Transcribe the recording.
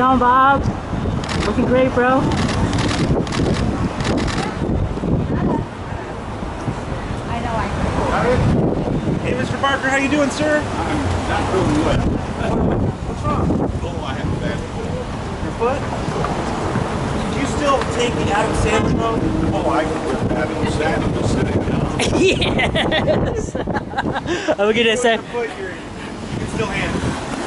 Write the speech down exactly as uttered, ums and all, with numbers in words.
going, Bob? Looking great, bro. Hey, Mister Barker, how you doing, sir? I'm not doing well. What's wrong? Oh, I have a bad foot. Your foot? Do you still take the Adam Sandler mode? Oh, I can do Adam Sandler sitting down. Yes! Oh, look at this. You can still handle it.